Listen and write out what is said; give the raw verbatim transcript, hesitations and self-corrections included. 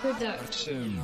Production.